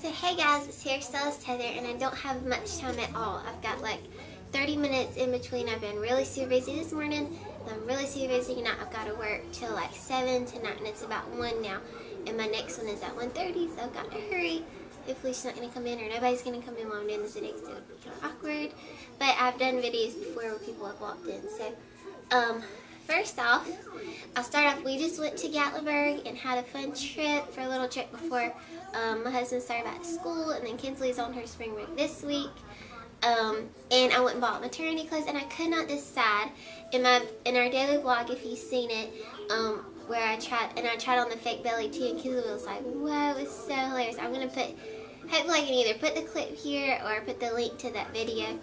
So hey guys, it's Hairstylist Heather, and I don't have much time at all. I've got like 30 minutes in between. I've been really super busy this morning, and I'm really super busy tonight. I've got to work till like 7 tonight, and it's about 1 now. And my next one is at 1:30, so I've got to hurry. Hopefully she's not going to come in, or nobody's going to come in while I'm doing this video, because it would be kind of awkward. But I've done videos before where people have walked in. So first off, I'll start off, we just went to Gatlinburg and had a fun trip for a little trip before my husband started back to school, and then Kinsley's on her spring break this week. And I went and bought maternity clothes, and I could not decide. In our daily vlog, if you've seen it, where I tried on the fake belly too, and Kinsley was like, whoa, it's so hilarious. I'm going to put, hopefully I can either put the clip here or put the link to that video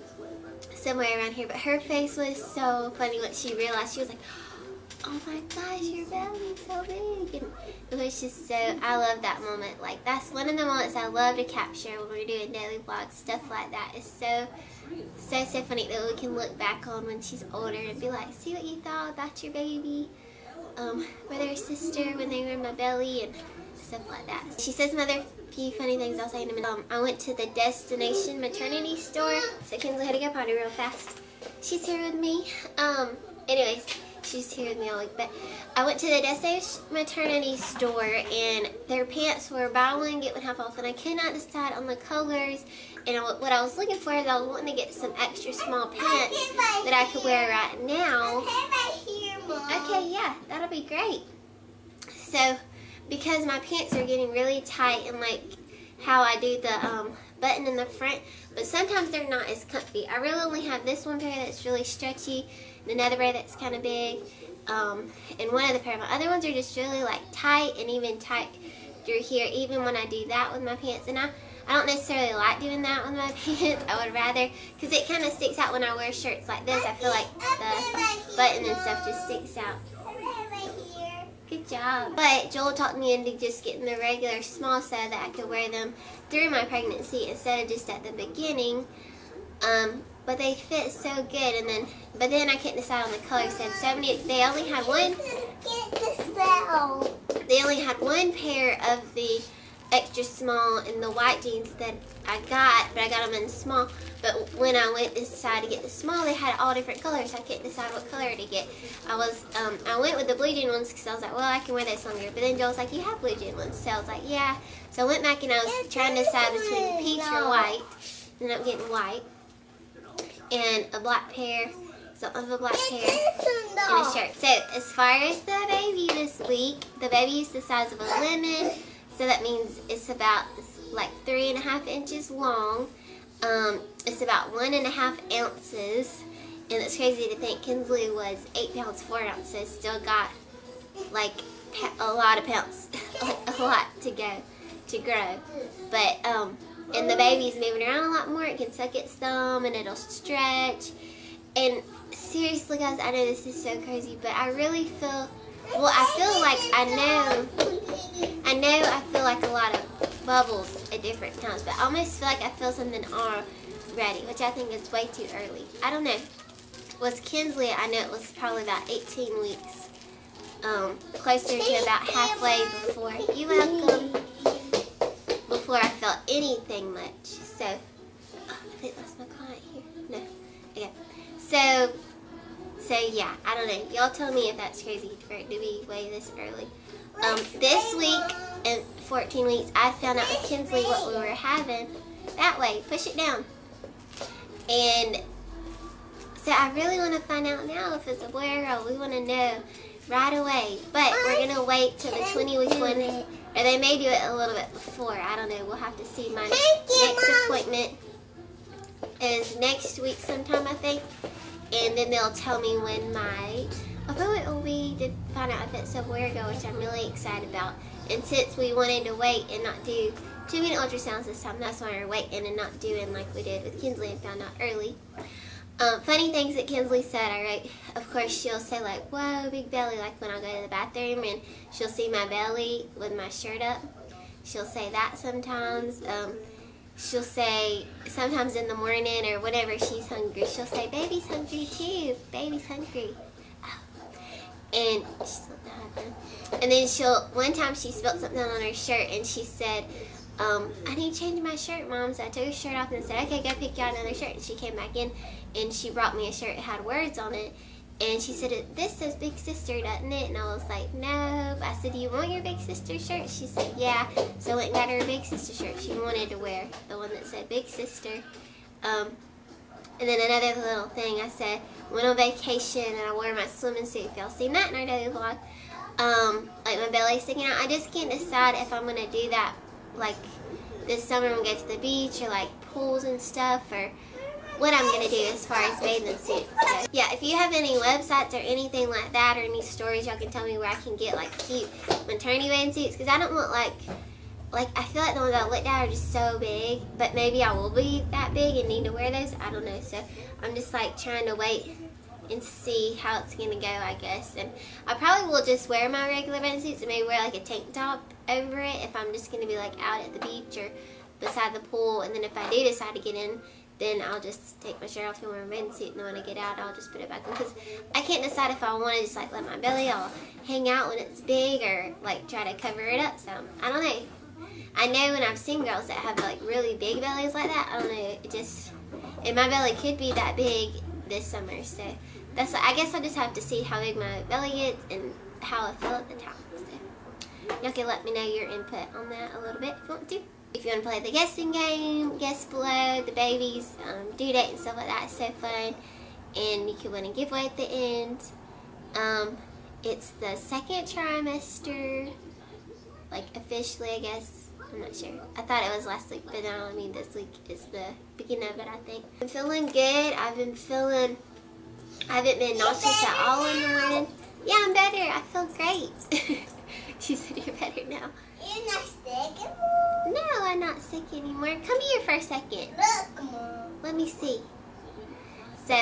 somewhere around here. But her face was so funny when she realized. She was like, oh my gosh, your belly's so big. And it was just so, I love that moment. Like, that's one of the moments I love to capture when we're doing daily vlogs, stuff like that. It's so funny that we can look back on when she's older and be like, see what you thought about your baby, brother or sister, when they were in my belly, and stuff like that. She says another few funny things I'll say in a minute. I went to the Destination Maternity store, so Kinsley had to go potty real fast. She's here with me. Anyways, she's here with me all week, but I went to the Destination Maternity store, and their pants were buy one, get one half off, and I could not decide on the colors. And what I was looking for is I was wanting to get some extra small pants that I could wear right now. Okay, yeah, that'll be great. So, because my pants are getting really tight, and like how I do the button in the front, but sometimes they're not as comfy. I really only have this one pair that's really stretchy, and another pair that's kind of big, and one other pair. My other ones are just really like tight, and even tight through here, even when I do that with my pants. And I don't necessarily like doing that with my pants. I would rather, because it kind of sticks out when I wear shirts like this. I feel like the button and stuff just sticks out. Good job. But Joel talked me into just getting the regular small so that I could wear them through my pregnancy instead of just at the beginning. But they fit so good, and then I couldn't decide on the color. So they only had one. They only had one pair of the extra small in the white jeans that I got, but I got them in small. But when I went to decide to get the small, they had all different colors. I couldn't decide what color to get. I went with the blue jean ones because I was like, well, I can wear this longer. But then Joel's like, you have blue jean ones. So I was like, yeah. So I went back and I was trying to decide between peach or white. Ended up getting white and a black pair, something of a black pair, and a shirt. So as far as the baby this week, the baby is the size of a lemon. So that means it's about like 3.5 inches long. It's about 1.5 ounces. And it's crazy to think Kinsley was 8 pounds 4 ounces. Still got like a lot of pounds, like a lot to grow. But and the baby's moving around a lot more. It can suck its thumb and it'll stretch. And seriously, guys, I know this is so crazy, but I really feel, well, I feel like I feel like a lot of bubbles at different times, but I almost feel like I feel something already, which I think is way too early. I don't know. With Kinsley, I know it was probably about 18 weeks, closer to about halfway before. You're welcome. Before I felt anything much. So, oh, I think that's my client here. No. Okay. So yeah, I don't know. Y'all tell me if that's crazy for it to be way this early. This week, in 14 weeks, I found out with Kinsley what we were having. That way, push it down. And so I really want to find out now if it's a boy or a girl. We want to know right away. But we're going to wait till the 20-week one, or they may do it a little bit before. I don't know. We'll have to see. My next appointment is next week sometime, I think. And then they'll tell me when my appointment will be to find out if it's a boy or girl, which I'm really excited about. And since we wanted to wait and not do too many ultrasounds this time, that's why we're waiting and not doing like we did with Kinsley and found out early. Funny things that Kinsley said, I wrote, of course, she'll say like, whoa, big belly, like when I go to the bathroom and she'll see my belly with my shirt up. She'll say that sometimes. She'll say, sometimes in the morning or whenever she's hungry, she'll say, baby's hungry too, baby's hungry. Oh. And she's not that hungry. And then one time she spilled something on her shirt and she said, I need to change my shirt, Mom. So I took her shirt off and said, okay, go pick out another shirt. And she came back in and she brought me a shirt that had words on it. And she said, this says Big Sister, doesn't it? And I was like, no. I said, do you want your Big Sister shirt? She said, yeah. So I went and got her a Big Sister shirt she wanted to wear, the one that said Big Sister. And then another little thing, I said, went on vacation and I wore my swimming suit. If y'all seen that in our daily vlog, like my belly's sticking out. I just can't decide if I'm going to do that, like this summer when we go to the beach or like pools and stuff, or what I'm going to do as far as bathing suits. So, yeah, if you have any websites or anything like that or any stories, y'all can tell me where I can get like cute maternity bathing suits, because I don't want like I feel like the ones I looked at are just so big, but maybe I will be that big and need to wear those. I don't know, so I'm just like trying to wait and see how it's going to go, I guess. And I probably will just wear my regular bathing suits and maybe wear like a tank top over it if I'm just going to be like out at the beach or beside the pool. And then if I do decide to get in, then I'll just take my shirt off and wear my bathing suit, and when I get out, I'll just put it back on, because I can't decide if I want to just like let my belly all hang out when it's big or like try to cover it up. So I don't know. I know when I've seen girls that have like really big bellies like that, I don't know, it just, and my belly could be that big this summer, so that's, I guess I just have to see how big my belly gets and how I feel at the top. So y'all can let me know your input on that a little bit if you want to. If you want to play the guessing game, guess below the baby's due date and stuff like that. It's so fun, and you can win a giveaway at the end. It's the second trimester, like officially, I guess. I'm not sure. I thought it was last week, but now I mean this week is the beginning of it, I think. I'm feeling good. I've been feeling, I haven't been nauseous at all in the morning. Yeah, I'm better. I feel great. She said you're better now. You're not sick anymore? No, I'm not sick anymore. Come here for a second. Look, Mom. Let me see. So,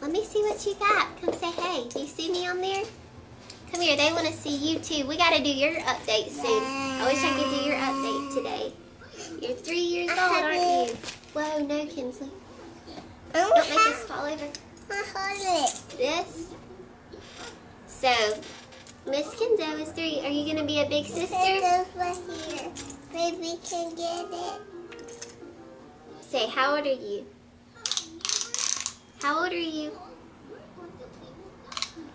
let me see what you got. Come say hey. Do you see me on there? Come here, they want to see you too. We got to do your update soon. I wish I could do your update today. You're 3 years old, aren't you? Whoa, no, Kinsley. Don't make us fall over. This? So, Miss Kinzo is 3. Are you going to be a big sister? Baby can get it. Say, how old are you? How old are you?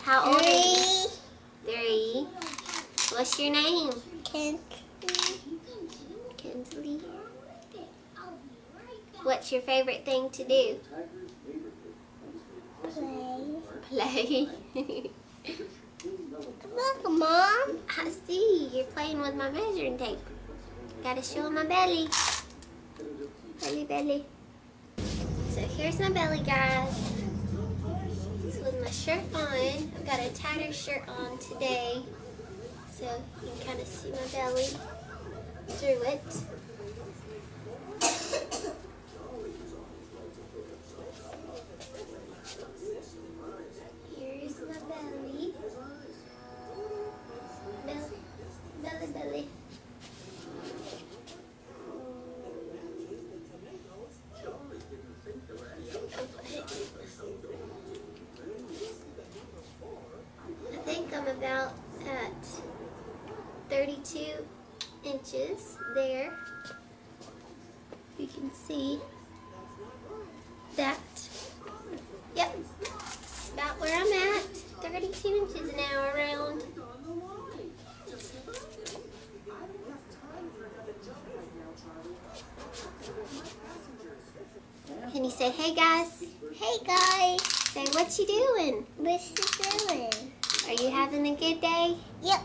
How old are you? 3. What's your name? Kinsley. What's your favorite thing to do? Play. Play. Look, Mom. I see. You're playing with my measuring tape. Gotta show my belly. Belly, belly. So here's my belly, guys. With my shirt on, I've got a tighter shirt on today, so you can kind of see my belly through it. Here's my belly. Belly, belly. About at 32 inches there. You can see that. Yep, about where I'm at. 32 inches now around. Can you say, hey guys? Hey guys. Say, what you doing? What you doing? Are you having a good day? Yep.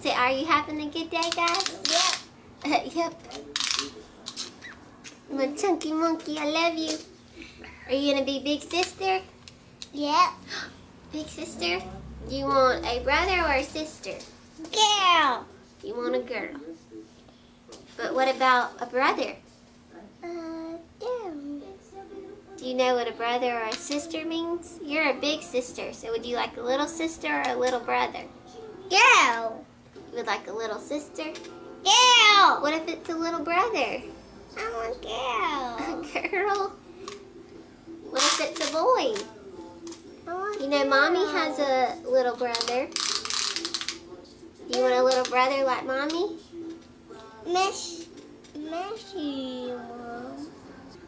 Say, are you having a good day, guys? Yep. Yep. My chunky monkey, I love you. Are you going to be big sister? Yep. Big sister? Do you want a brother or a sister? Girl. You want a girl. But what about a brother? Do you know what a brother or a sister means? You're a big sister, so would you like a little sister or a little brother? Girl! You would like a little sister? Girl! What if it's a little brother? I want girl. A girl? What if it's a boy? I want you know, girl. Mommy has a little brother. Do you want a little brother like Mommy? Messy one.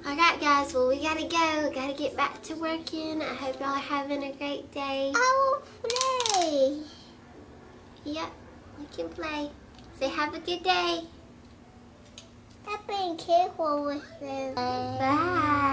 Alright guys, well we gotta go. Gotta get back to working. I hope y'all are having a great day. I will play. Yep, we can play. Say have a good day. I've been careful with this. Bye.